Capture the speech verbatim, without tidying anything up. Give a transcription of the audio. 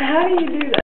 How do you do that?